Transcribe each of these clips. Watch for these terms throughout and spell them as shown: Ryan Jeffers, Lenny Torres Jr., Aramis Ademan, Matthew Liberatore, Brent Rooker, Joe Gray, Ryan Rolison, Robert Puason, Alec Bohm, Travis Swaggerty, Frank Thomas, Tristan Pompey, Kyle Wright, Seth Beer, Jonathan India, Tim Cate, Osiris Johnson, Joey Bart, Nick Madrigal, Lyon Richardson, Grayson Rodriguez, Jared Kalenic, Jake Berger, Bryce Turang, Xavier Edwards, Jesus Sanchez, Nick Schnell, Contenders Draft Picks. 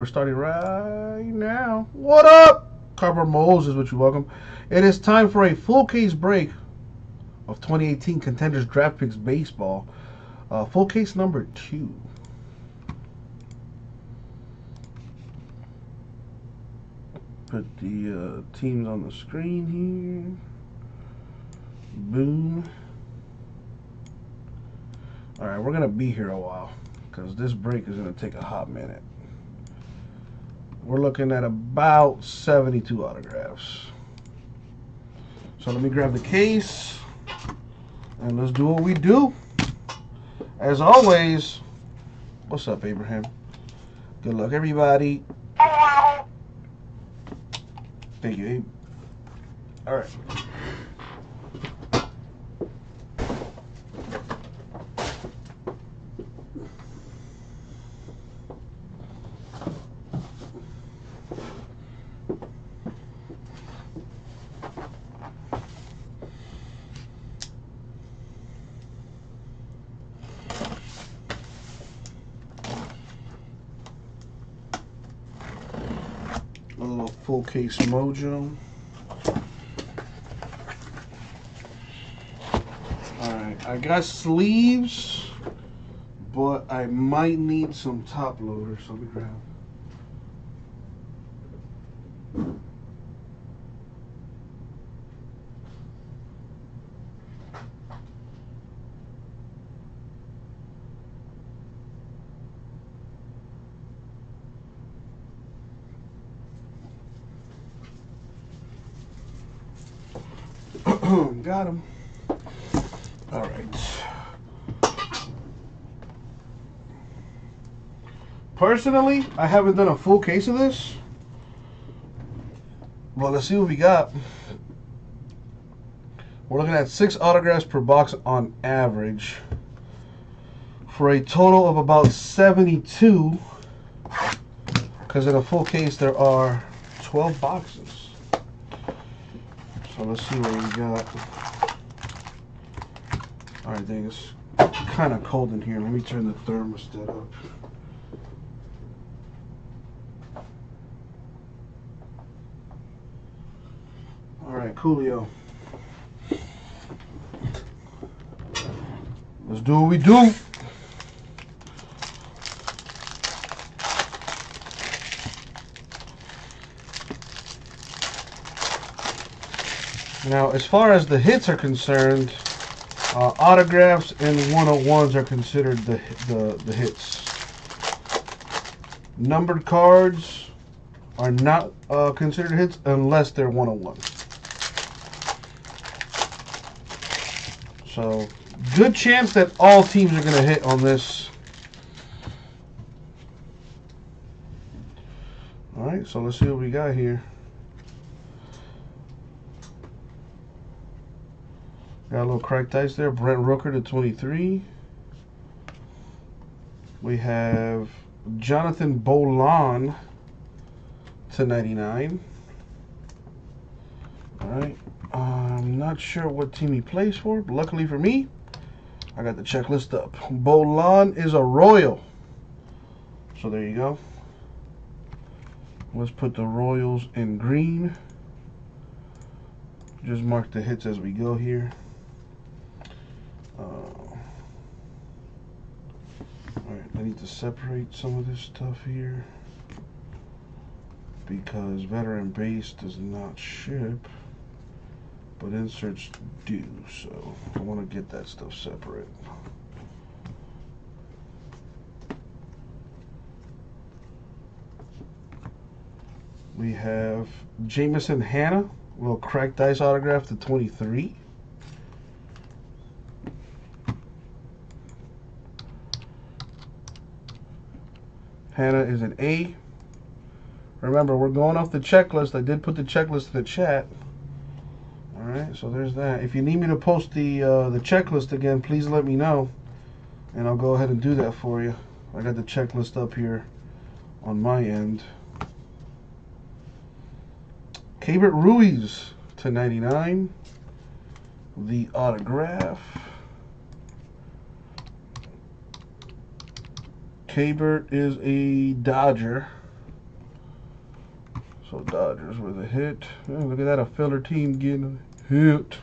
We're starting right now. What up? Carver Moses with you. Welcome. It is time for a full case break of 2018 Contenders Draft Picks Baseball. Full case number 2. Put the teams on the screen here. Boom. Alright, we're going to be here a while because this break is going to take a hot minute. We're looking at about 72 autographs. So let me grab the case and let's do what we do. As always, what's up, Abraham? Good luck, everybody. Thank you, Abe. All right. Case mojo. Alright, I got sleeves, but I might need some top loaders. Let me grab. Got him. All right. Personally, I haven't done a full case of this. Well, let's see what we got. We're looking at 6 autographs per box on average for a total of about 72. Because in a full case, there are 12 boxes. So let's see what we got. All right, dang, it's kind of cold in here. Let me turn the thermostat up. All right, coolio. Let's do what we do. Now, as far as the hits are concerned, autographs and 101s are considered the hits. Numbered cards are not considered hits unless they're 101. So, good chance that all teams are going to hit on this. All right, so let's see what we got here. Got a little cracked ice there. Brent Rooker /23. We have Jonathan Bowlan /99. All right. I'm not sure what team he plays for. But luckily for me, I got the checklist up. Bowlan is a Royal. So there you go. Let's put the Royals in green. Just mark the hits as we go here. Alright, I need to separate some of this stuff here because veteran base does not ship, but inserts do, so I want to get that stuff separate. We have Jameson Hannah, a little cracked ice autograph /23. Hannah is an A. Remember, we're going off the checklist. I did put the checklist in the chat. All right, so there's that. If you need me to post the checklist again, please let me know, and I'll go ahead and do that for you. I got the checklist up here on my end. Cabert Ruiz /99. The autograph. Cabert is a Dodger. So Dodgers with a hit. Oh, look at that, a filler team getting hit.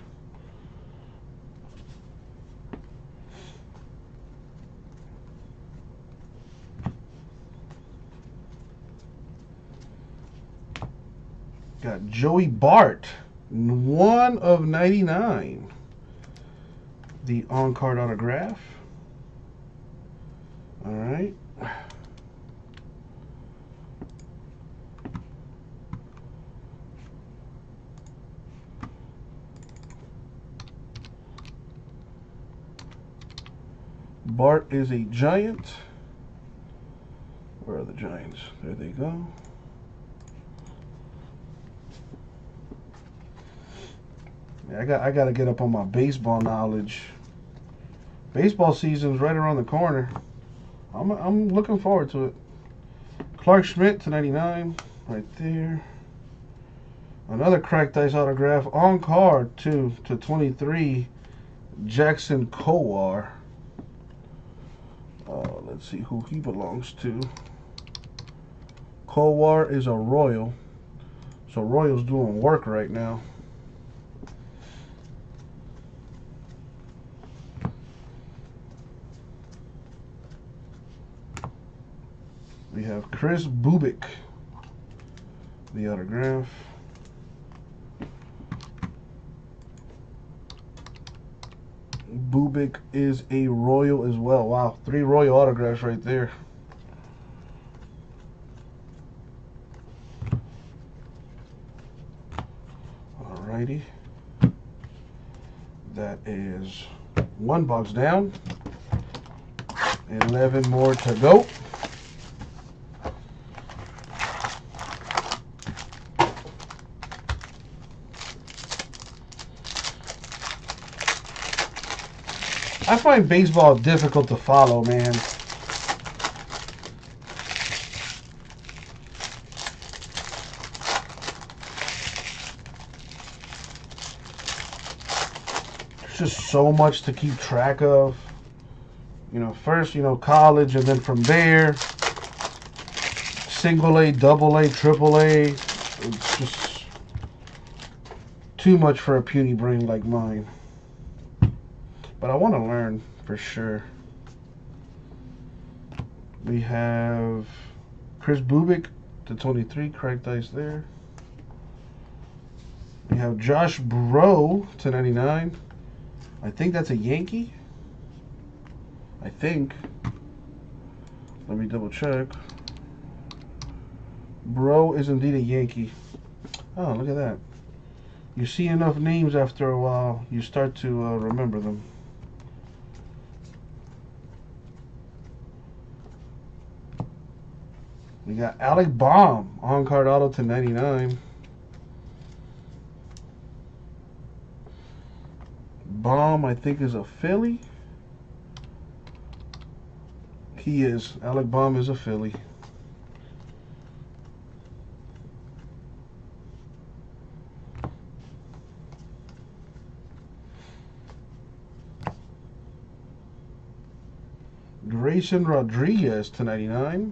Got Joey Bart, 1/99. The on-card autograph. All right. Bart is a Giant. Where are the Giants? There they go. Yeah, I got to get up on my baseball knowledge. Baseball season's right around the corner. I'm looking forward to it. Clark Schmidt /99 right there. Another cracked ice autograph on card 2/23. Jackson Kowar. Let's see who he belongs to. Kowar is a Royal, so Royal's doing work right now. We have Chris Bubic, the autograph. Bubic is a Royal as well. Wow, 3 Royal autographs right there. Alrighty. That is one box down. 11 more to go. I find baseball difficult to follow, man. There's just so much to keep track of. You know, first, you know, college, and then from there, single A, double A, triple A. It's just too much for a puny brain like mine. But I want to learn for sure. We have Chris Bubic /23, cracked ice there. We have Josh Breaux /99. I think that's a Yankee. I think. Let me double check. Breaux is indeed a Yankee. Oh, look at that. You see enough names after a while, you start to remember them. We got Alec Bohm, on-card auto /99. Bohm, I think, is a Philly. He is. Alec Bohm is a Philly. Grayson Rodriguez /99.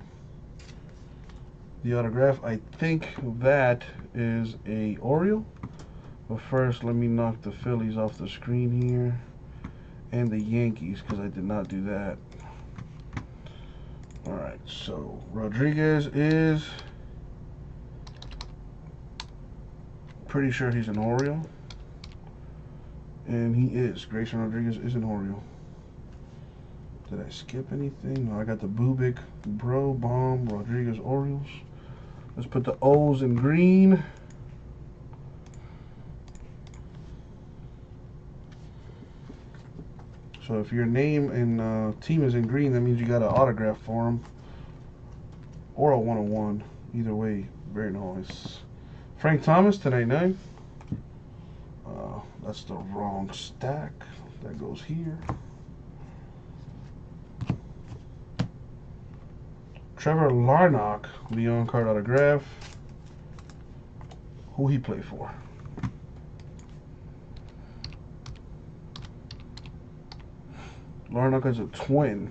The autograph, I think that is a Oriole. But first, let me knock the Phillies off the screen here. And the Yankees, because I did not do that. Alright, so Rodriguez is... pretty sure he's an Oriole. And he is. Grayson Rodriguez is an Oriole. Did I skip anything? No, I got the Bubic, Breaux, Bohm, Rodriguez, Orioles. Let's put the O's in green. So if your name and team is in green, that means you got an autograph for them. Or a 1/1. Either way, very nice. Frank Thomas /99. That's the wrong stack. That goes here. Trevor Larnach, the on-card autograph. Who he played for? Larnach is a Twin.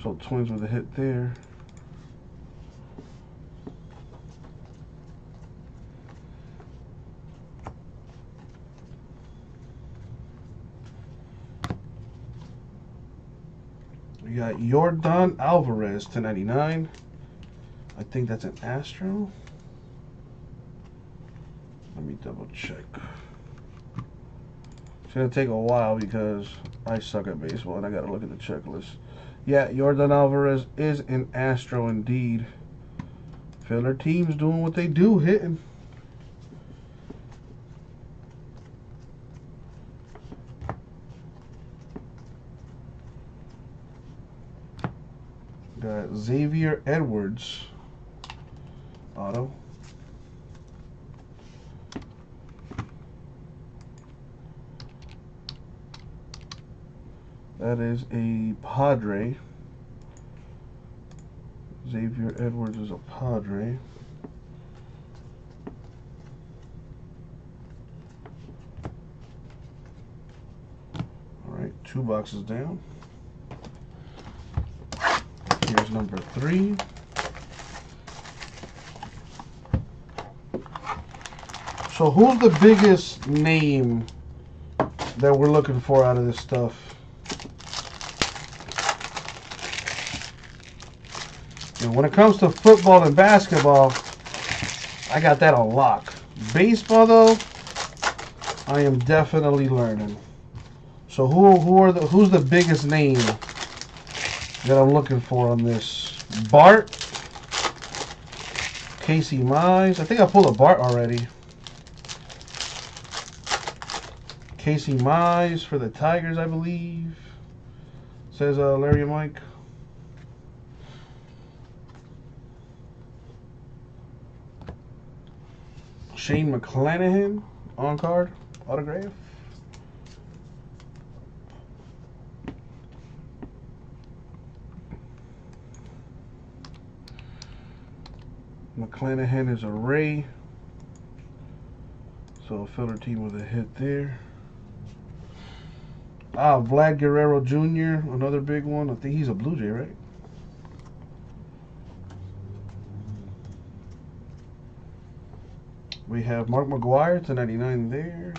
So Twins with a hit there. got Yordan Alvarez /299. I think that's an Astro. Let me double check. It's gonna take a while because I suck at baseball and I gotta look at the checklist. Yeah, Yordan Alvarez is an Astro indeed. Filler teams doing what they do, hitting. Got Xavier Edwards auto. That is a Padre. Xavier Edwards is a Padre. Alright, two boxes down. Here's number 3. So who's the biggest name that we're looking for out of this stuff? And when it comes to football and basketball, I got that on lock. Baseball, though, I am definitely learning. So who's the biggest name that I'm looking for on this? Bart, Casey Mize. I think I pulled a Bart already. Casey Mize for the Tigers, I believe. Says Larry and Mike. Shane McClanahan on card autograph. McClanahan is a Ray, so filler team with a hit there. Ah, Vlad Guerrero Jr., another big one. I think he's a Blue Jay, right? We have Mark McGuire /99 there.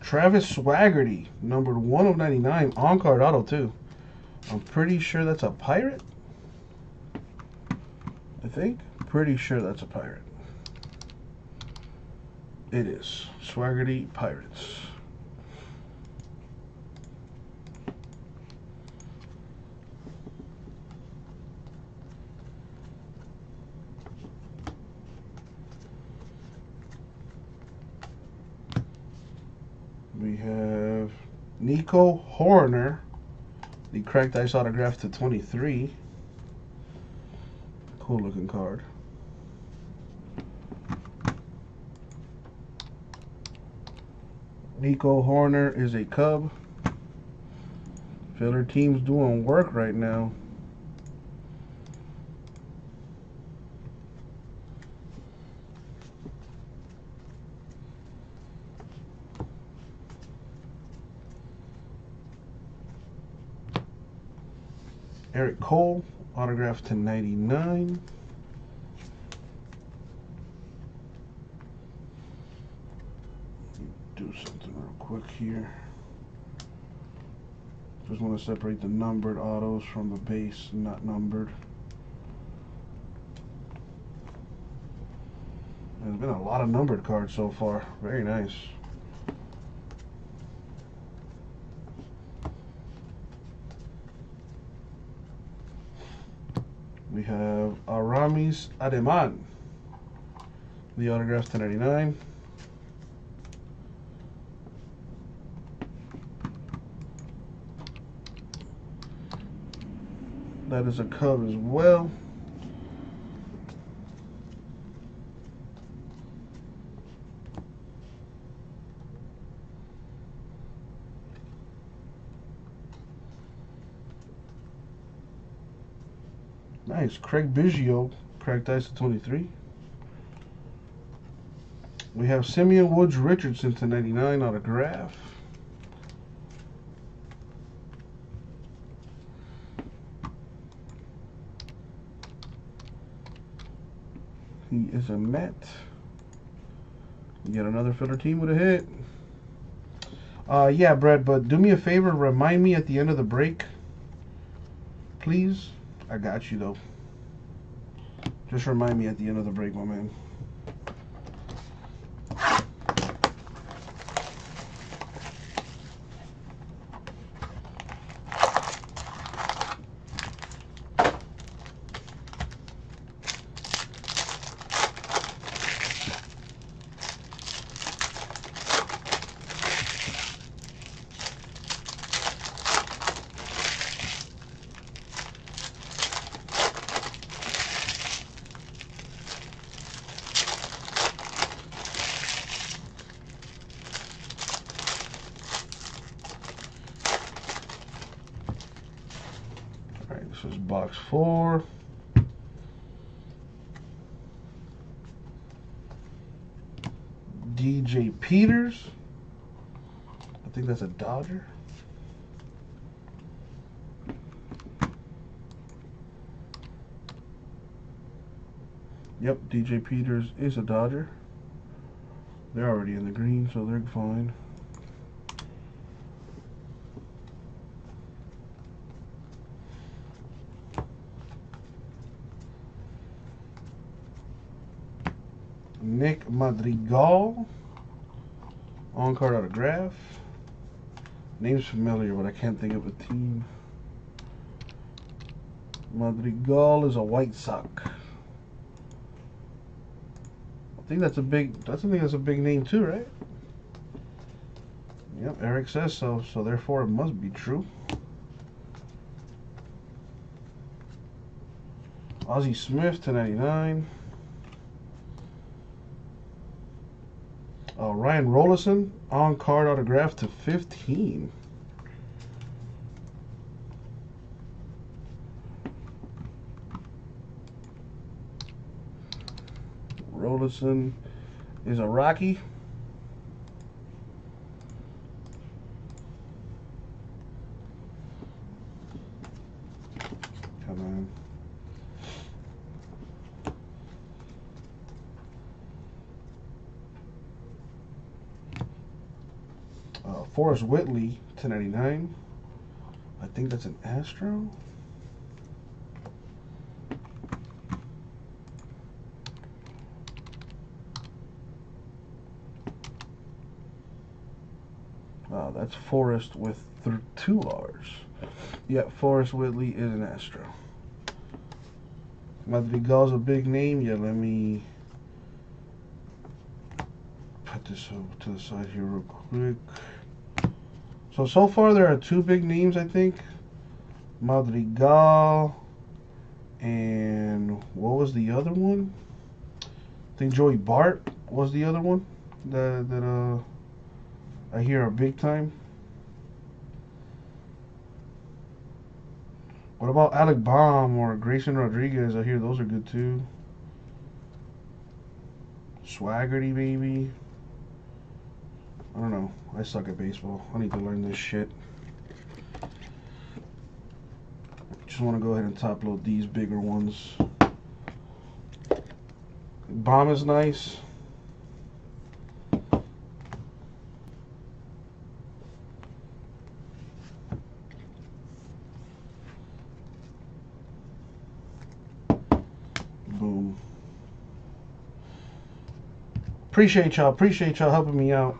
Travis Swaggerty, numbered 1/99, on card auto too. I'm pretty sure that's a Pirate. I think. Pretty sure that's a Pirate. It is. Swaggerty Pirates. We have Nico Horner, the cracked ice autograph /23. Cool looking card. Nico Horner is a Cub. Filler team's doing work right now. Eric Cole, autograph /99. Do something real quick here. Just want to separate the numbered autos from the base, not numbered. There's been a lot of numbered cards so far. Very nice. We have Aramis Ademan, the autograph /99. That is a Cub as well. Nice. Craig Biggio, cracked ice /23. We have Simeon Woods Richardson /99 autograph. He is a Met. Yet another filler team with a hit. Yeah, Brett, but do me a favor, remind me at the end of the break please. I got you, though. Just remind me at the end of the break, my man. This is box 4. DJ Peters. I think that's a Dodger. Yep, DJ Peters is a Dodger. They're already in the green, so they're fine. Nick Madrigal, on card autograph. Name's familiar, but I can't think of a team. Madrigal is a White Sox. I think that's a big. That's a big name too, right? Yep, Eric says so. So therefore, it must be true. Ozzie Smith, 1099. Ryan Rolison, on card autograph to 15. Rolison is a Rocky. Come on. Forrest Whitley, 1099. I think that's an Astro. Wow, that's Forrest with 2 R's. Yeah, Forrest Whitley is an Astro. Madrigal's a big name. Yeah, let me put this over to the side here real quick. So far there are 2 big names, I think. Madrigal and what was the other one? I think Joey Bart was the other one that I hear are big time. What about Alec Bohm or Grayson Rodriguez? I hear those are good too. Swaggerty, baby. I don't know. I suck at baseball. I need to learn this shit. Just want to go ahead and top load these bigger ones. Bomb is nice. Boom. Appreciate y'all. Appreciate y'all helping me out.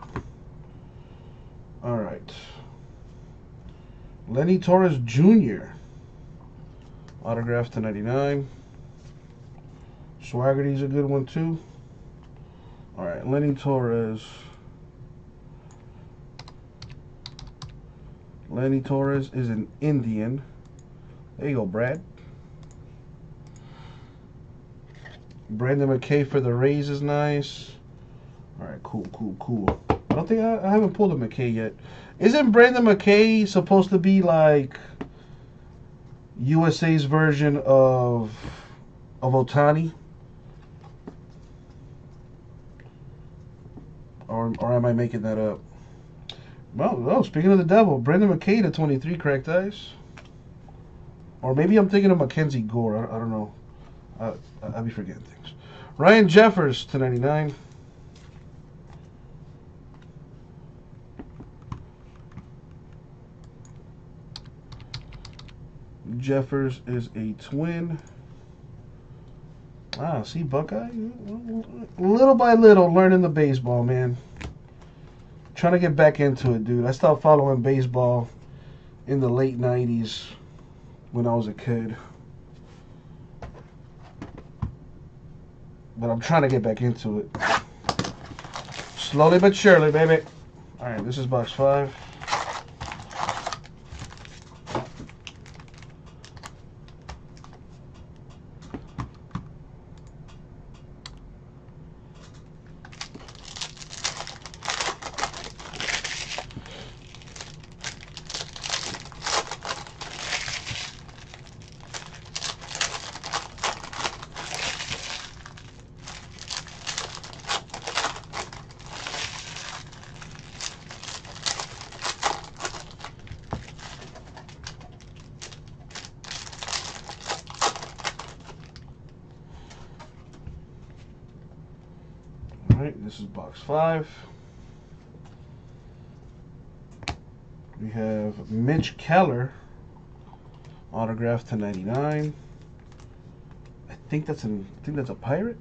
Lenny Torres Jr. Autograph to 99. Swaggerty's a good one too. Alright, Lenny Torres. Lenny Torres is an Indian. There you go, Brad. Brendan McKay for the Rays is nice. Alright, cool. I don't think I haven't pulled a McKay yet. Isn't Brendan McKay supposed to be like USA's version of Ohtani? Or am I making that up? Well, speaking of the devil, Brendan McKay to 23 cracked ice. Or maybe I'm thinking of Mackenzie Gore. I don't know. I'll be forgetting things. Ryan Jeffers to 99. Jeffers is a twin. Wow, see, Buckeye? Little by little, learning the baseball, man. Trying to get back into it, dude. I stopped following baseball in the late 90s when I was a kid. But I'm trying to get back into it. Slowly but surely, baby. All right, this is box 5. This is box 5. We have Mitch Keller, autograph /99. I think that's a Pirate.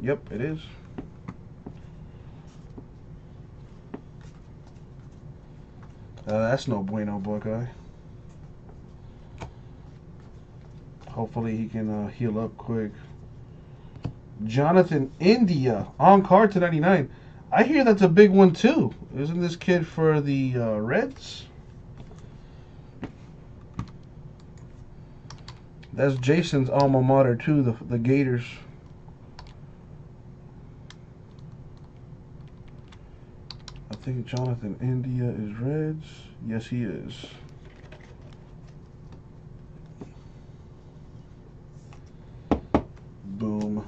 Yep, it is. That's no bueno, Buckeye. Hopefully he can heal up quick. Jonathan India on card /99. I hear that's a big one too. Isn't this kid for the Reds? That's Jason's alma mater too, the Gators. I think Jonathan India is Reds. Yes, he is. Boom.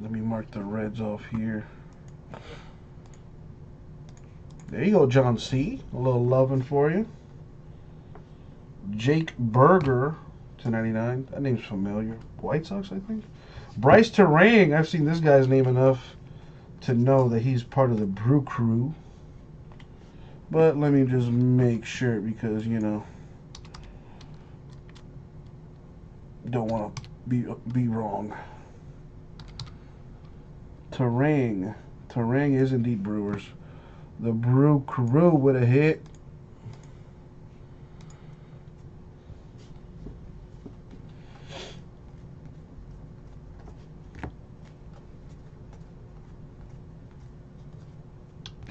Let me mark the Reds off here. There you go, John C. A little loving for you. Jake Berger, /99. That name's familiar. White Sox, I think. Bryce Turang. I've seen this guy's name enough to know that he's part of the Brew Crew. But let me just make sure, because, you know, don't want to be wrong. Turang. Turang is indeed Brewers. The Brew Crew with a hit.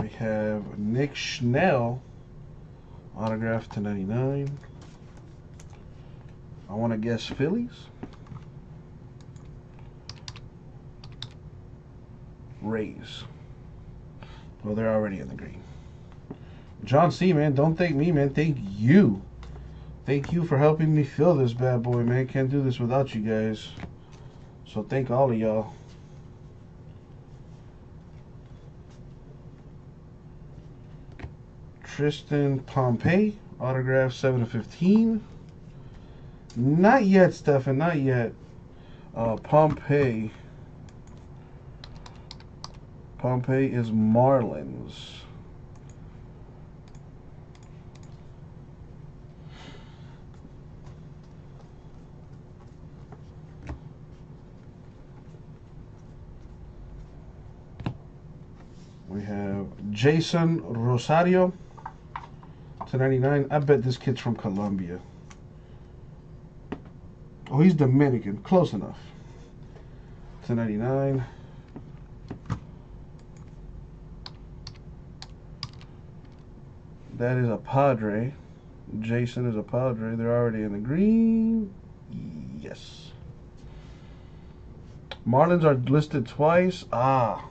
We have Nick Schnell, autograph /99. I want to guess Phillies. Rays. Well, they're already in the green. John C, man, don't thank me, man. Thank you. Thank you for helping me fill this bad boy, man. Can't do this without you guys. So thank all of y'all. Tristan Pompey, autograph 7/15. Not yet, Stefan. Not yet. Pompey. Pompey is Marlins. We have Jason Rosario /99. I bet this kid's from Colombia. Oh, he's Dominican. Close enough. /99. That is a Padre. Jason is a Padre. They're already in the green. Yes. Marlins are listed twice. Ah.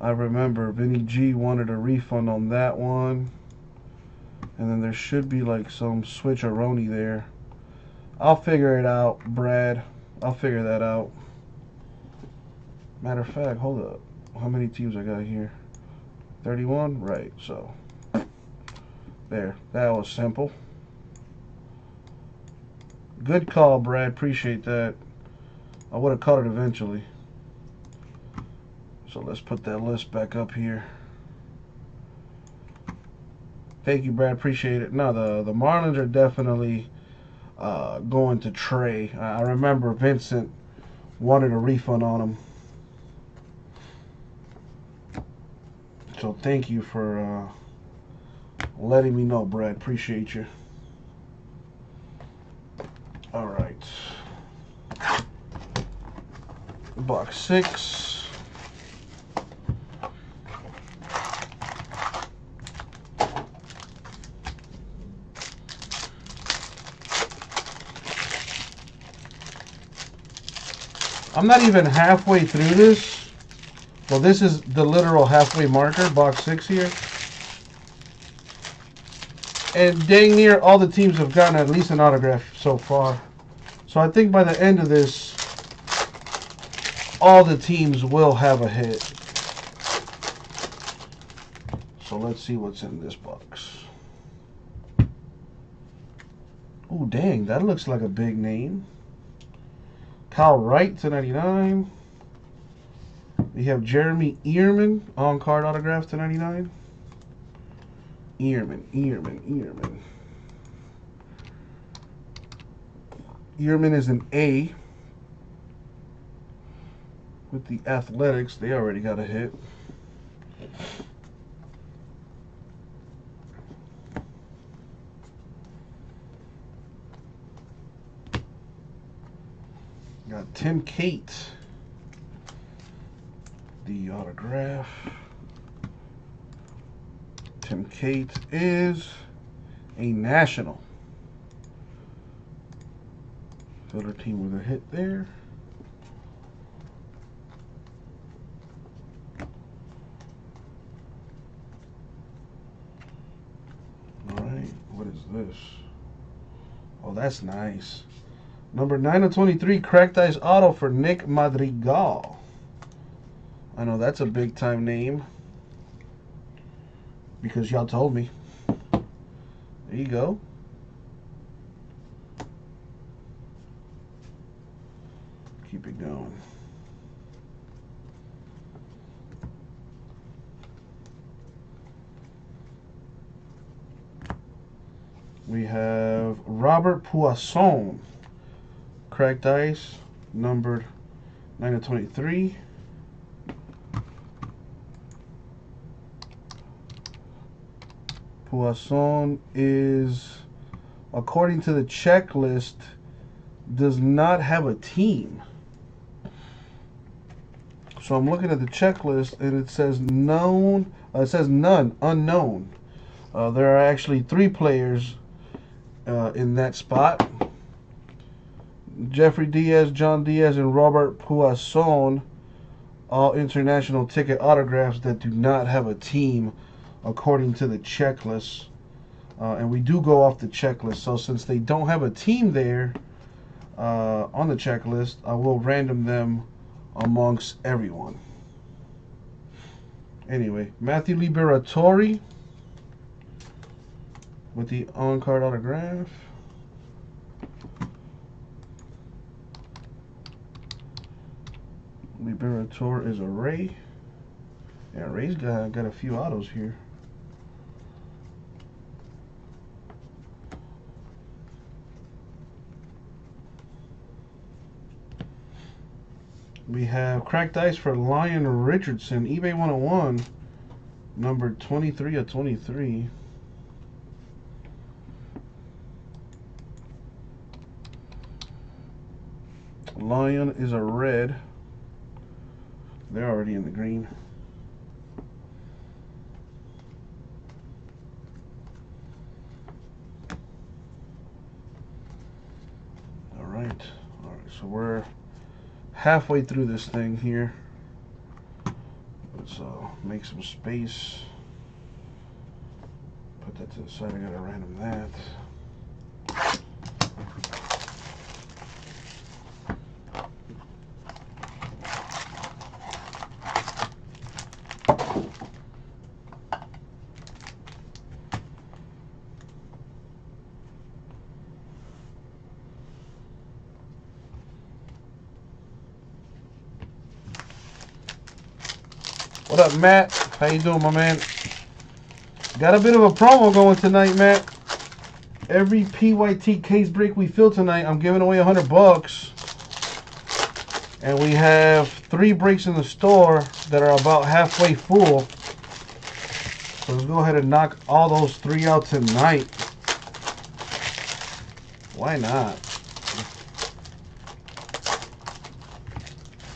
I remember Vinny G wanted a refund on that one. And then there should be like some switcheroni there. I'll figure it out, Brad. I'll figure that out. Matter of fact, hold up. How many teams I got here? 31, right, so there, that was simple. Good call, Brad. Appreciate that. I would have caught it eventually. So let's put that list back up here. Thank you, Brad. Appreciate it. No, the Marlins are definitely going to Trey. I remember Vincent wanted a refund on him. So thank you for letting me know, Brad. Appreciate you. All right. Box 6. I'm not even halfway through this. Well, this is the literal halfway marker, box 6 here. And dang near all the teams have gotten at least an autograph so far. So I think by the end of this, all the teams will have a hit. So let's see what's in this box. Oh, dang, that looks like a big name. Kyle Wright, /99. We have Jeremy Eierman, on-card autograph, /99. Eierman. Eierman is an A. With the Athletics, they already got a hit. Got Tim Kate, the autograph. Tim Kate is a National. Other team with a hit there. All right, what is this? Oh, that's nice. Number 9/23, cracked ice auto for Nick Madrigal. I know that's a big time name because y'all told me. There you go. Keep it going. We have Robert Puason. Cracked ice, numbered 9/23. Poisson is, according to the checklist, does not have a team. So I'm looking at the checklist, and it says known. It says none, unknown. There are actually 3 players in that spot. Jeffrey Diaz, John Diaz, and Robert Puason, all international ticket autographs that do not have a team according to the checklist. And we do go off the checklist. So since they don't have a team there on the checklist, I will random them amongst everyone. Anyway, Matthew Liberatore with the on-card autograph. Liberator is a Ray. Yeah, Ray's got a few autos here. We have cracked ice for Lion Richardson, eBay 101, number 23/23. Lion is a red. They're already in the green. All right. So we're halfway through this thing here. Let's make some space. Put that to the side. I gotta random that. What up, Matt? How you doing, my man? Got a bit of a promo going tonight, Matt. Every PYT case break we fill tonight, I'm giving away $100. And we have 3 breaks in the store that are about halfway full. So let's go ahead and knock all those 3 out tonight. Why not?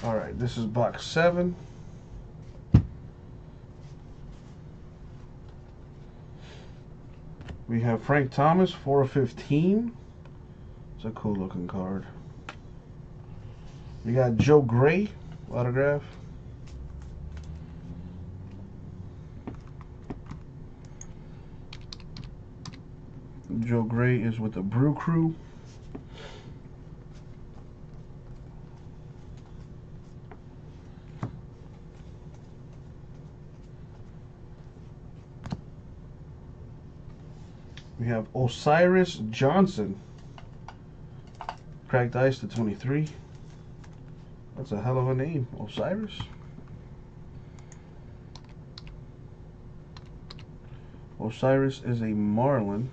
All right, this is box 7. We have Frank Thomas, 4/15. It's a cool looking card. We got Joe Gray, autograph. Joe Gray is with the Brew Crew. We have Osiris Johnson, cracked ice to 23. That's a hell of a name, Osiris. Osiris is a Marlin.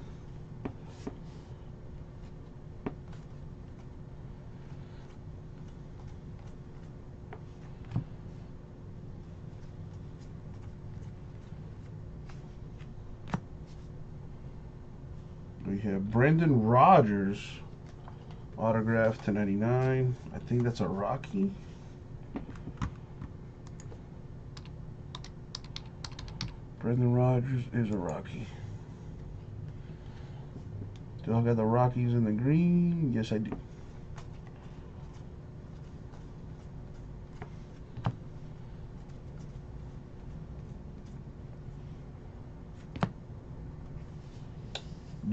We have Brendan Rodgers, autograph to 99. I think that's a Rocky. Brendan Rodgers is a Rocky. Do I got the Rockies in the green? Yes, I do.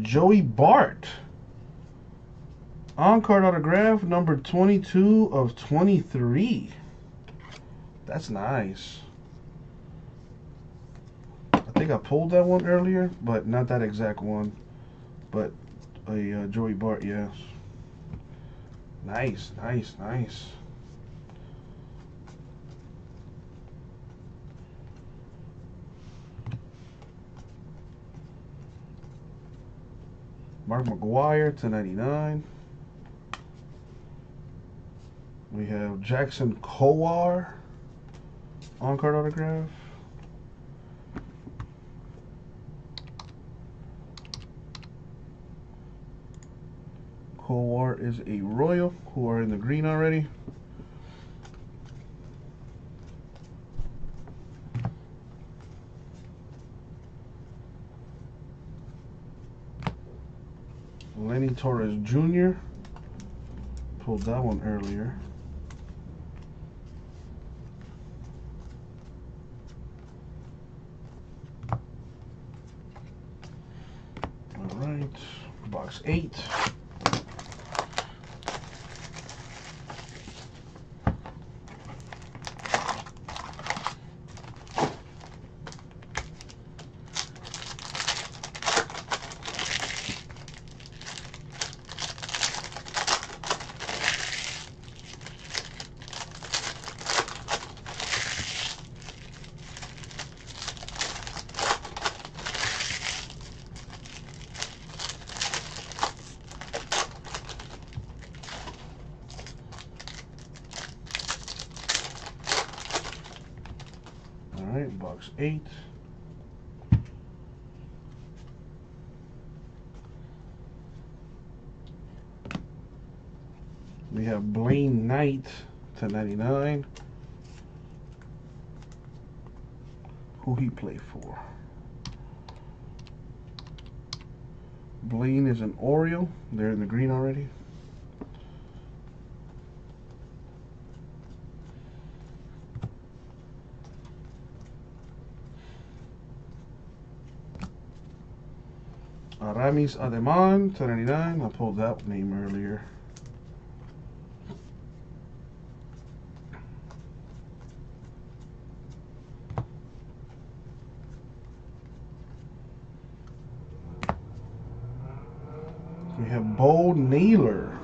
Joey Bart, on-card autograph, number 22 of 23. That's nice. I think I pulled that one earlier, but not that exact one. But a Joey Bart, yes. Nice, nice, nice. Mark McGuire to 99. We have Jackson Kowar, on-card autograph. Kowar is a Royal, who are in the green already. Lenny Torres Jr. Pulled that one earlier. All right, box 8. Box 8. We have Blaine Knight to 99. Who he played for? Blaine is an Oriole. They're in the green already. Aramis Ademan, 1099. I pulled that name earlier. We have Bo Naylor,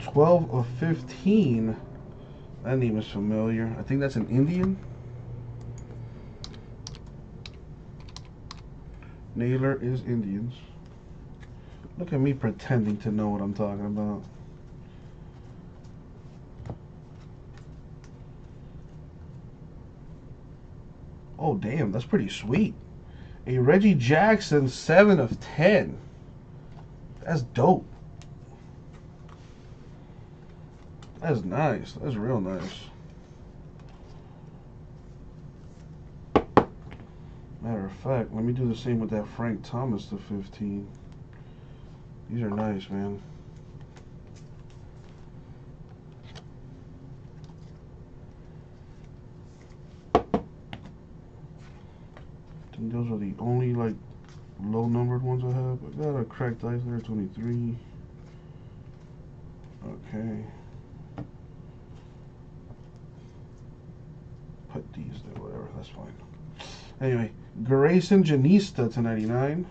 12 of 15. That name is familiar. I think that's an Indian. Naylor is Indians. Look at me pretending to know what I'm talking about. Oh, damn, that's pretty sweet. A Reggie Jackson, 7 of 10. That's dope. That's nice. That's real nice. Matter of fact, let me do the same with that Frank Thomas, to 15. These are nice, man. Those are the only like low numbered ones I have. I got a cracked ice there, 23. Okay. Put these there, whatever, that's fine. Anyway, Grayson Janista to 99.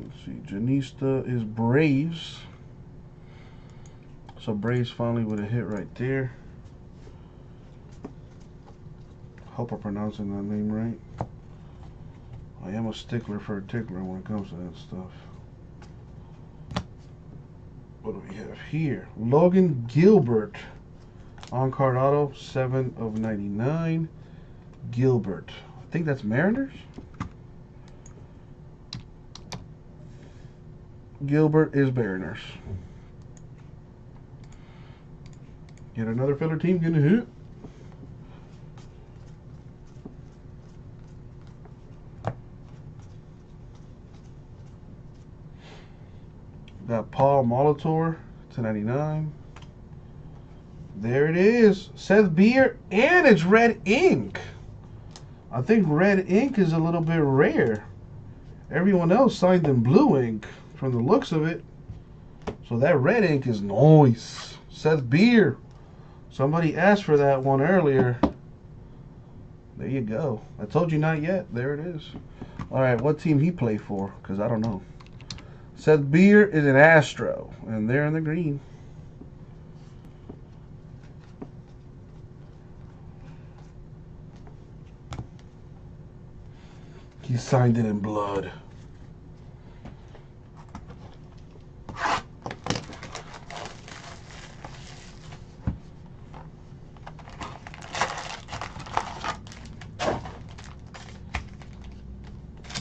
Let's see, Janista is Braves. So Braves finally with a hit right there. Hope I'm pronouncing that name right. I am a stickler for a tickler when it comes to that stuff. What do we have here? Logan Gilbert. On-card auto, 7 of 99. Gilbert. I think that's Mariners? Gilbert is Mariners. Get another filler team, get a hit. Got Paul Molitor to 99. There it is. Seth Beer, and it's red ink. I think red ink is a little bit rare. Everyone else signed in blue ink from the looks of it. So that red ink is nice. Seth Beer. Somebody asked for that one earlier. There you go. I told you not yet. There it is. All right, what team he played for? Because I don't know. Seth Beer is an Astro, and they're in the green. He signed it in blood.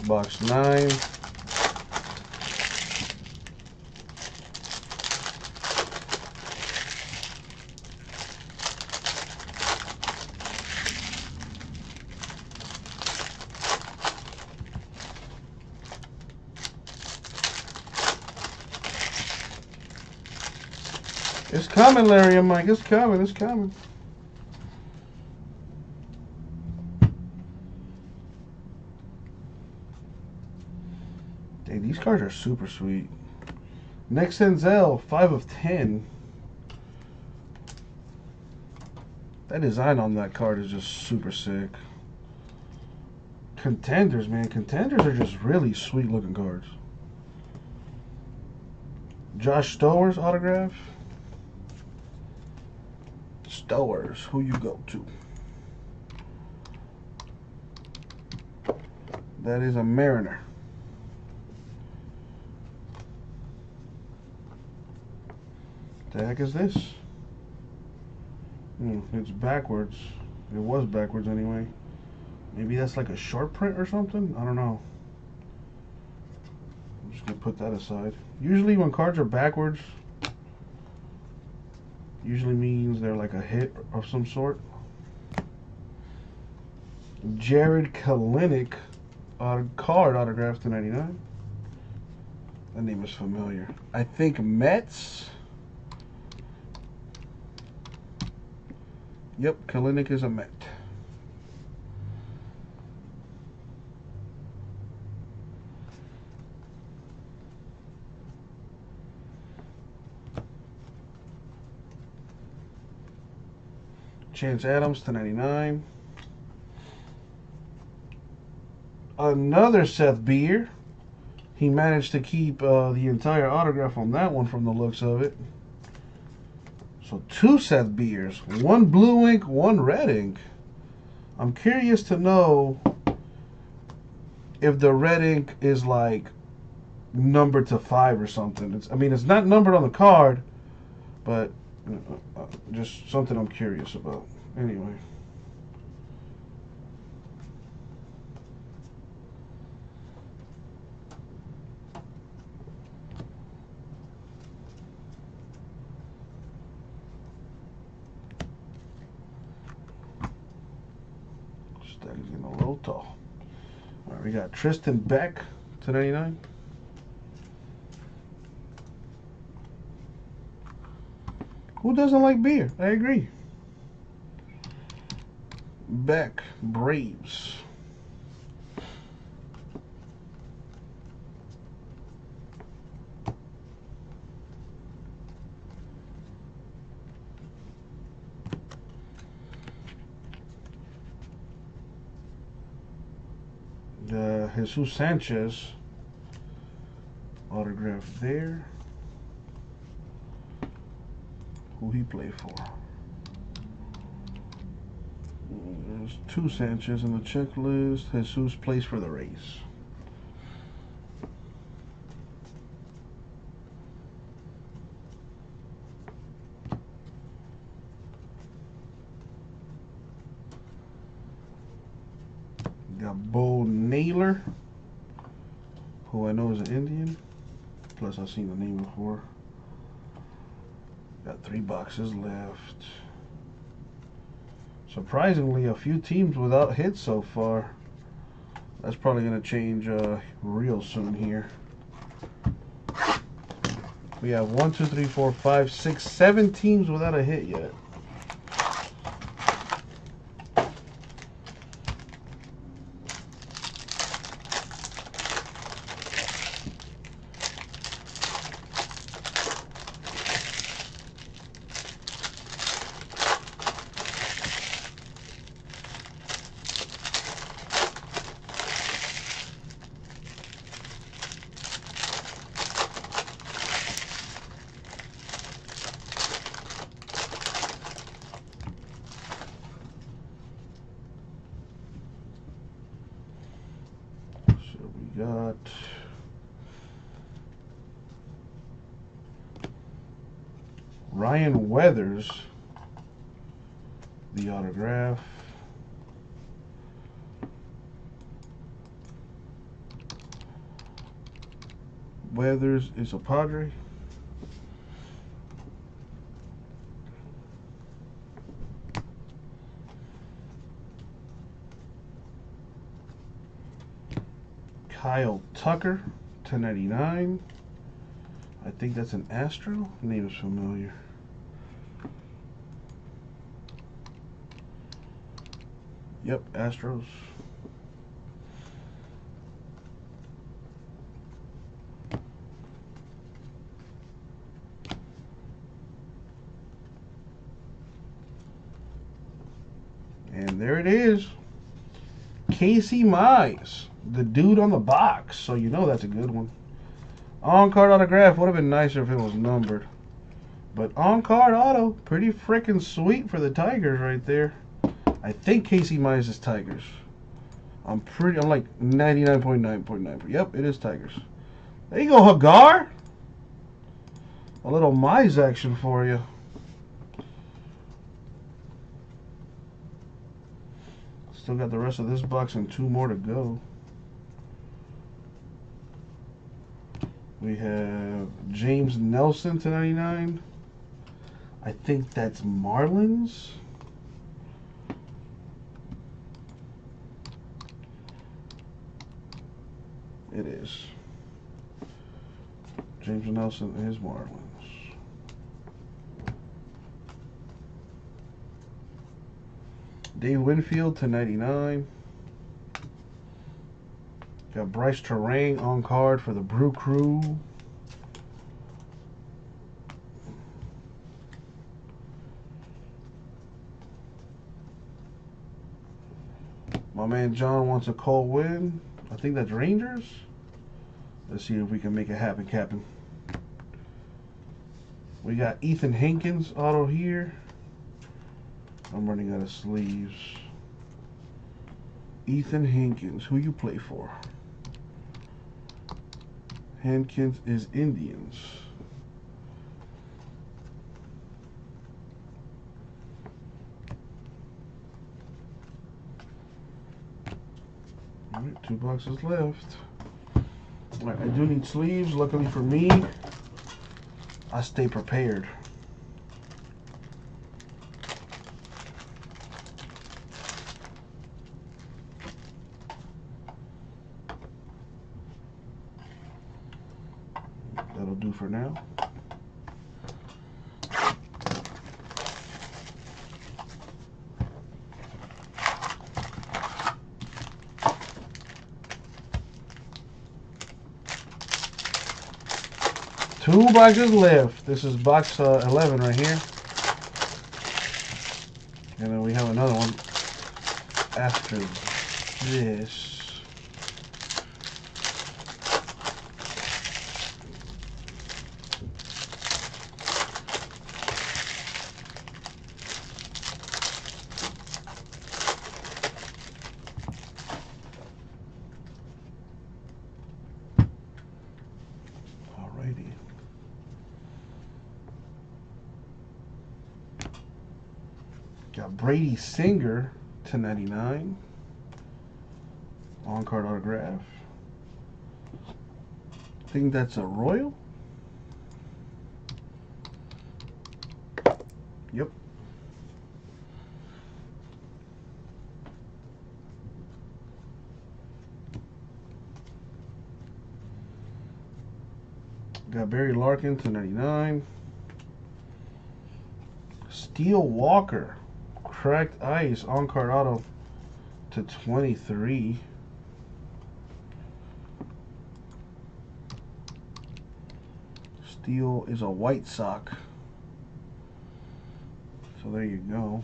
Box 9. It's coming, Larry and Mike. It's coming. It's coming. These cards are super sweet. Nick Senzel, 5 of 10. That design on that card is just super sick. Contenders, man. Contenders are just really sweet looking cards. Josh Stowers autograph. Stowers, who you go to? That is a Mariner. The heck is this? It's backwards. It was backwards anyway. Maybe that's like a short print or something? I don't know. I'm just going to put that aside. Usually when cards are backwards, usually means they're like a hit of some sort. Jared Kalenic, card autograph to 99. That name is familiar. I think Mets. Yep, Kalenic is a Met. Chance Adams to 99. Another Seth Beer. He managed to keep the entire autograph on that one from the looks of it. So two Seth Beers, one blue ink, one red ink. I'm curious to know if the red ink is like numbered to 5 or something. It's, I mean, it's not numbered on the card, but just something I'm curious about. Anyway. All right, we got Tristan Beck /99. Who doesn't like beer? I agree. Beck, Braves. Jesus Sanchez autograph there. Who he played for? There's two Sanchez in the checklist. Jesus plays for the Rays. Got Bo Naylor, who I know is an Indian, plus I've seen the name before. Got 3 boxes left. Surprisingly, a few teams without hits so far. That's probably going to change real soon here. We have 1, 2, 3, 4, 5, 6, 7 teams without a hit yet. Got Ryan Weathers, the autograph. Weathers is a Padre. Kyle Tucker /99. I think that's an Astro. Name is familiar. Yep, Astros. And there it is. Casey Mize, the dude on the box, so you know that's a good one. On-card autograph would have been nicer if it was numbered, but on-card auto, pretty freaking sweet for the Tigers right there. I think Casey Mize is Tigers. I'm like 99.9.9. Yep, it is Tigers. There you go, Hagar. A little Mize action for you. Still got the rest of this box and 2 more to go. We have James Nelson /99. I think that's Marlins. It is. James Nelson is Marlins. Dave Winfield /99. Got Bryce Turang on card for the Brew Crew. My man John wants a cold win. I think that's Rangers. Let's see if we can make it happen, Captain. We got Ethan Hankins auto here. I'm running out of sleeves. Ethan Hankins, who you play for? Hankins is Indians. Alright, two boxes left. Alright, I do need sleeves. Luckily for me, I stay prepared. That'll do for now. Two boxes left. This is box 11 right here. And then we have another one after this. Alrighty. Got Brady Singer, 1099, on-card autograph. I think that's a Royal. Yep. Got Barry Larkin, 1099. Steel Walker. Cracked Ice on card auto to 23. Steel is a White Sox. So there you go.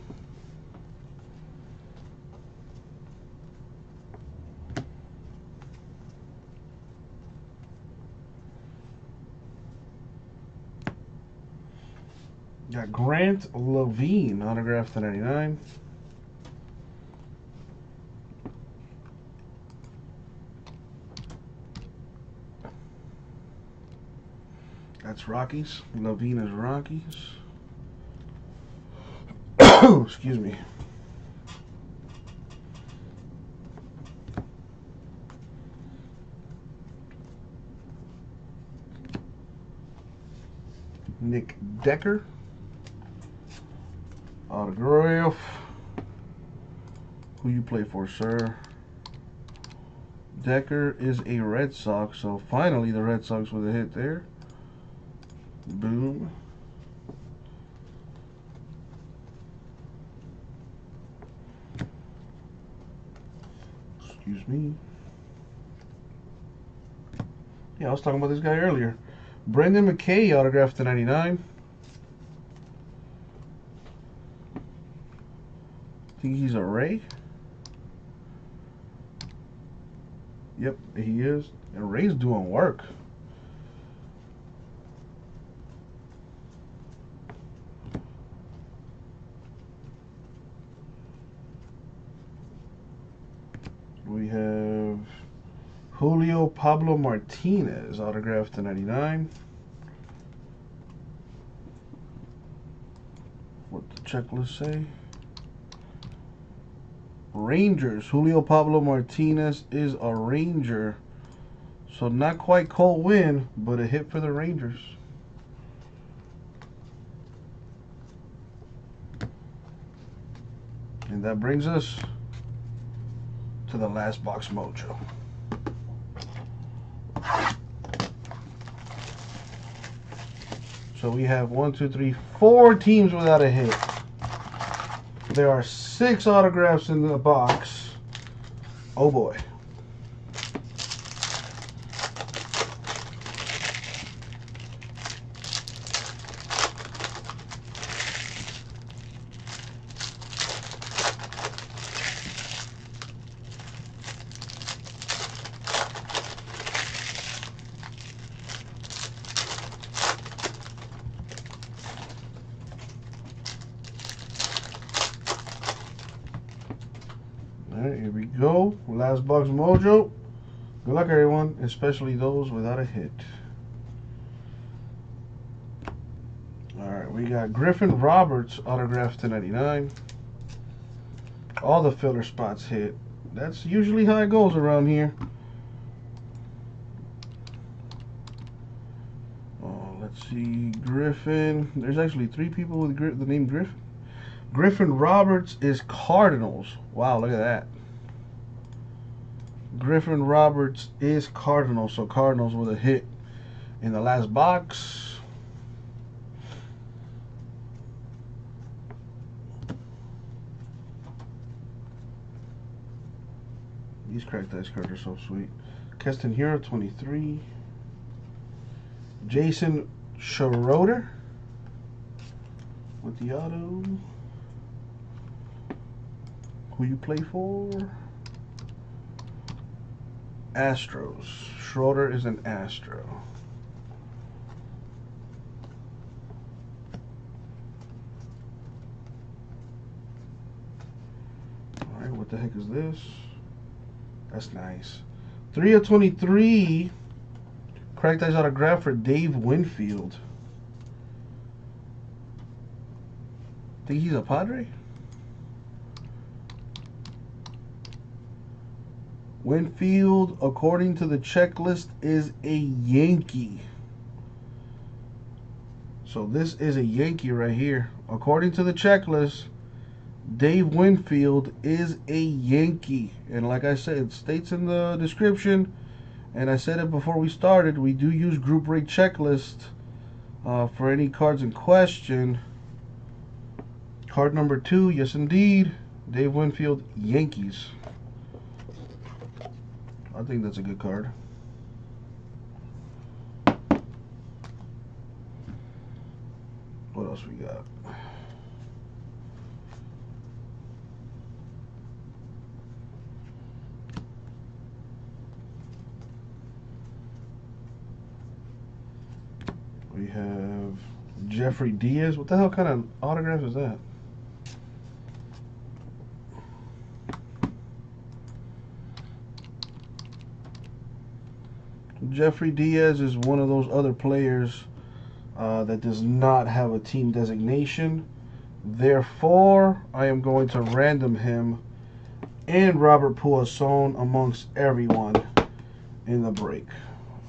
Got Grant Levine, autograph to 99. That's Rockies. Levine is Rockies. Excuse me. Nick Decker. Autograph. Who you play for, sir? Decker is a Red Sox, so finally the Red Sox with a hit there. Boom. Excuse me. Yeah, I was talking about this guy earlier. Brendan McKay, autograph to 99. I think he's a Ray. Yep, he is. And Ray's doing work. We have Julio Pablo Martinez, autograph to 99. What the checklist say? Rangers. Julio Pablo Martinez is a Ranger. So not quite Cole Winn, but a hit for the Rangers. And that brings us to the last box mojo. So we have 4 teams without a hit. There are 6 autographs in the box. Oh boy. go. Last box mojo. Good luck, everyone, especially those without a hit. All right, we got Griffin Roberts autographed /299. All the filler spots hit. That's usually how it goes around here. Oh, let's see, Griffin. There's actually 3 people with the name Griffin. Griffin Roberts is Cardinals. Wow, look at that. Griffin Roberts is Cardinals, so Cardinals with a hit in the last box. These cracked ice cards are so sweet. Keston Hero, 23. Jason Schroeder with the auto. Who you play for? Astros. Schroeder is an Astro. All right, what the heck is this? That's nice. 3/23. Cracked ice autograph for Dave Winfield. Think he's a Padre? Winfield, according to the checklist, is a Yankee. So this is a Yankee right here. According to the checklist, Dave Winfield is a Yankee. And like I said, it states in the description, and I said it before we started, we do use group rate checklist for any cards in question. Card number 2, yes indeed, Dave Winfield, Yankees. I think that's a good card. What else we got? We have Jeffrey Diaz. What the hell kind of autograph is that? Jeffrey Diaz is one of those other players that does not have a team designation. Therefore, I am going to random him and Robert Puason amongst everyone in the break.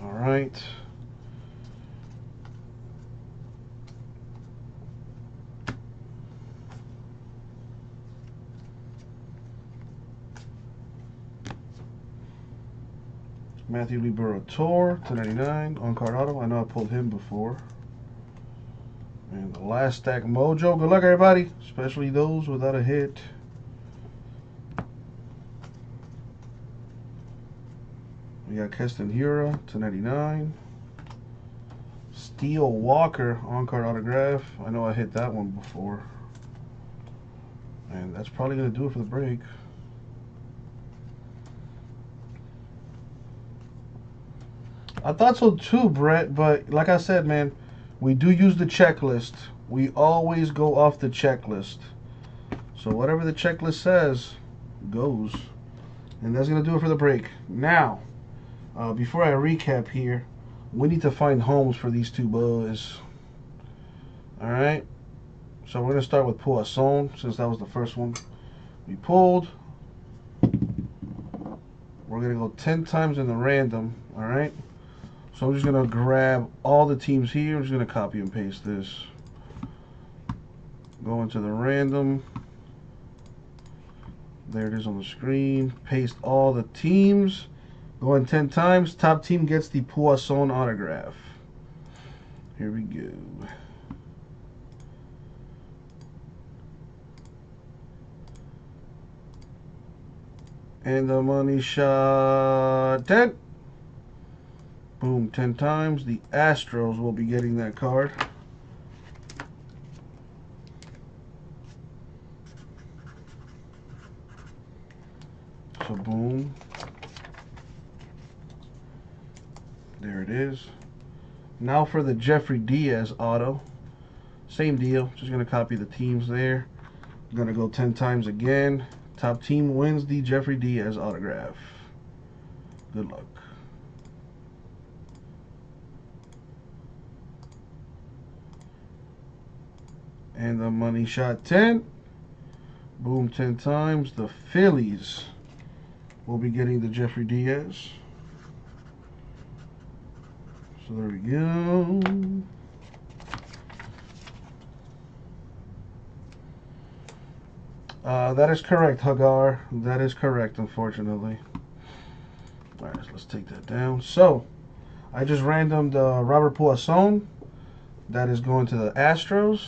All right. Matthew Liberatore, 299, on-card auto. I know I pulled him before. And the last stack mojo. Good luck, everybody, especially those without a hit. We got Keston Hura, 299. Steel Walker, on-card autograph. I know I hit that one before. And that's probably going to do it for the break. I thought so too, Brett, but like I said, man, we do use the checklist. We always go off the checklist. So whatever the checklist says goes. And that's going to do it for the break. Now, before I recap here, we need to find homes for these 2 boys. All right. So we're going to start with Poisson, since that was the first one we pulled. We're going to go 10 times in the random, all right? So I'm just going to grab all the teams here. I'm just going to copy and paste this. Go into the random. There it is on the screen. Paste all the teams. Go in 10 times. Top team gets the Poisson autograph. Here we go. And the money shot 10. Boom, 10 times. The Astros will be getting that card. So boom. There it is. Now for the Jeffrey Diaz auto. Same deal. Just going to copy the teams there. I'm going to go 10 times again. Top team wins the Jeffrey Diaz autograph. Good luck. And the money shot 10. Boom 10 times. The Phillies will be getting the Jeffrey Diaz. So there we go. That is correct, Hagar. That is correct, unfortunately. Alright, so let's take that down. So, I just randomed Robert Puason. That is going to the Astros.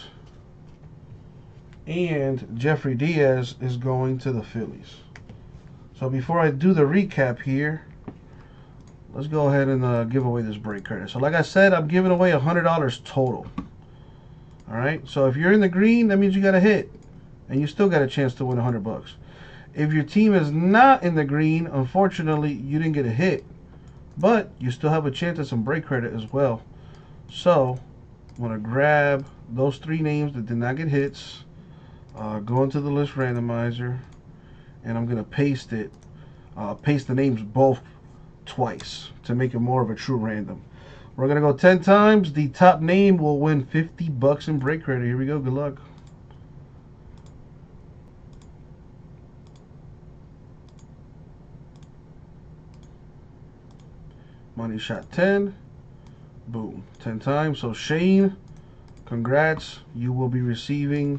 And Jeffrey Diaz is going to the Phillies. So before I do the recap here, let's go ahead and give away this break credit. So like I said, I'm giving away $100 total. Alright, so if you're in the green, that means you got a hit. And you still got a chance to win $100. If your team is not in the green, unfortunately, you didn't get a hit. But you still have a chance at some break credit as well. So I'm going to grab those three names that did not get hits. Go into the list randomizer, and I'm gonna paste it, paste the names both twice to make it more of a true random. We're gonna go 10 times. The top name will win $50 in break credit. Here we go. Good luck. Money shot 10. Boom, 10 times. So Shane, congrats. You will be receiving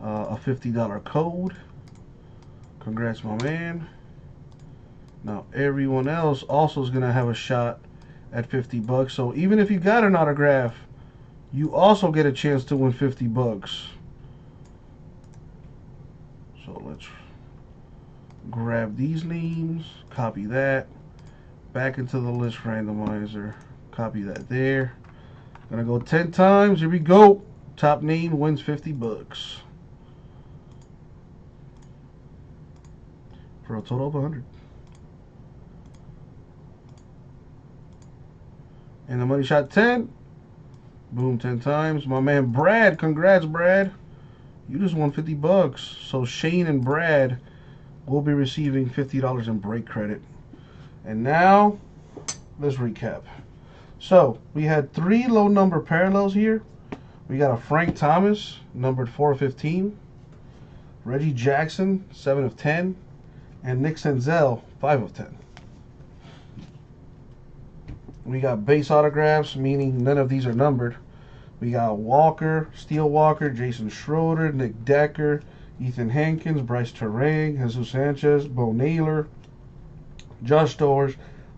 a $50 code. Congrats, my man. Now everyone else also is gonna have a shot at $50. So even if you got an autograph, you also get a chance to win $50. So let's grab these names, copy that, back into the list randomizer, copy that there. Gonna go 10 times. Here we go. Top name wins $50. For a total of 100. And the money shot 10. Boom, 10 times. My man Brad, congrats Brad. You just won $50. So Shane and Brad will be receiving $50 in break credit. And now, let's recap. So, we had three low number parallels here. We got a Frank Thomas, numbered 4/15. Reggie Jackson, 7/10. And Nick Senzel, 5/10. We got base autographs, meaning none of these are numbered. We got Walker, Steel Walker, Jason Schroeder, Nick Decker, Ethan Hankins, Bryce Turang, Jesus Sanchez, Bo Naylor, Josh Storrs,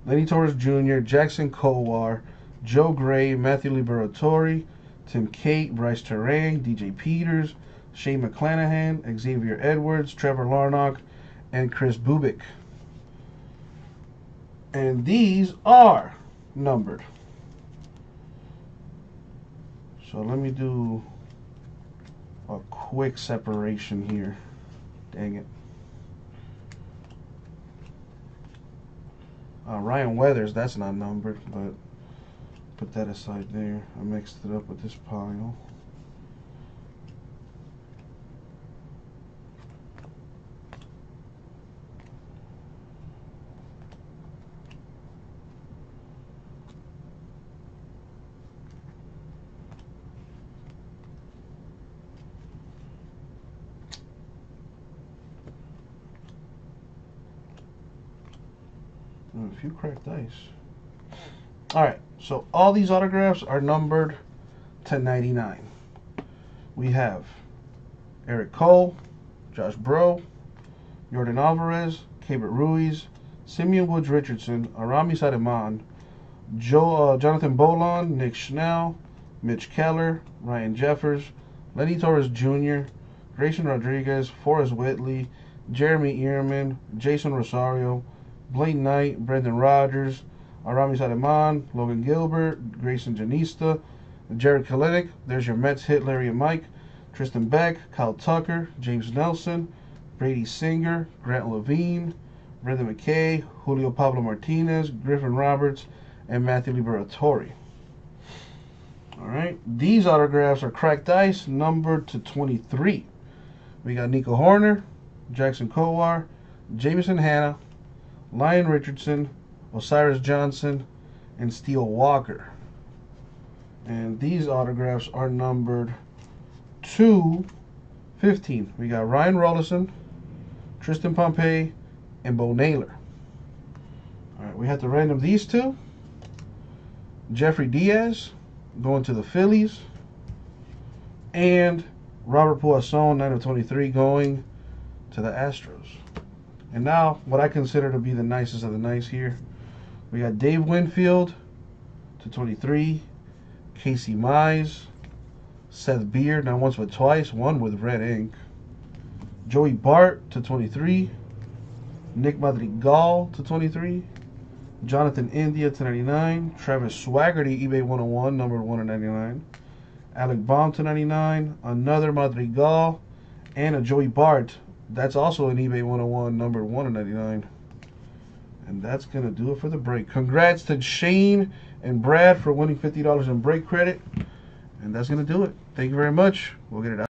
Lenny Torres Jr., Jackson Kowar, Joe Gray, Matthew Liberatore, Tim Cate, Bryce Turang, DJ Peters, Shane McClanahan, Xavier Edwards, Trevor Larnach, and Chris Bubic. And these are numbered. So let me do a quick separation here. Dang it. Ryan Weathers, that's not numbered, but put that aside there. I mixed it up with this pile. A few cracked ice. Alright, so all these autographs are numbered to 99. We have Eric Cole, Josh Breaux, Yordan Alvarez, Cabert Ruiz, Simeon Woods Richardson, Aramis Ademan, Jonathan Bowlan, Nick Schnell, Mitch Keller, Ryan Jeffers, Lenny Torres Jr., Grayson Rodriguez, Forrest Whitley, Jeremy Eierman, Jason Rosario, Blaine Knight, Brendan Rodgers, Aramis Ademan, Logan Gilbert, Grayson Janista, Jared Kalenic. There's your Mets hit, Larry and Mike, Tristan Beck, Kyle Tucker, James Nelson, Brady Singer, Grant Levine, Brendan McKay, Julio Pablo Martinez, Griffin Roberts, and Matthew Liberatore. Alright, these autographs are cracked ice, numbered to 23. We got Nico Horner, Jackson Kowar, Jameson Hannah, Lyon Richardson, Osiris Johnson, and Steele Walker. And these autographs are numbered 2/15. We got Ryan Rolison, Tristan Pompey, and Bo Naylor. All right, we have to random these two. Jeffrey Diaz going to the Phillies, and Robert Puason, 9/23, going to the Astros. And now, what I consider to be the nicest of the nice here. We got Dave Winfield, 2/23, Casey Mize, Seth Beard, not once but twice, one with red ink. Joey Bart, 2/23, Nick Madrigal, 2/23, Jonathan India, 2/99, Travis Swaggerty, eBay 101, number 1/99, Alec Bohm, 2/99, another Madrigal, and a Joey Bart. That's also an eBay 101, number 1/99. And that's going to do it for the break. Congrats to Shane and Brad for winning $50 in break credit. And that's going to do it. Thank you very much. We'll get it out.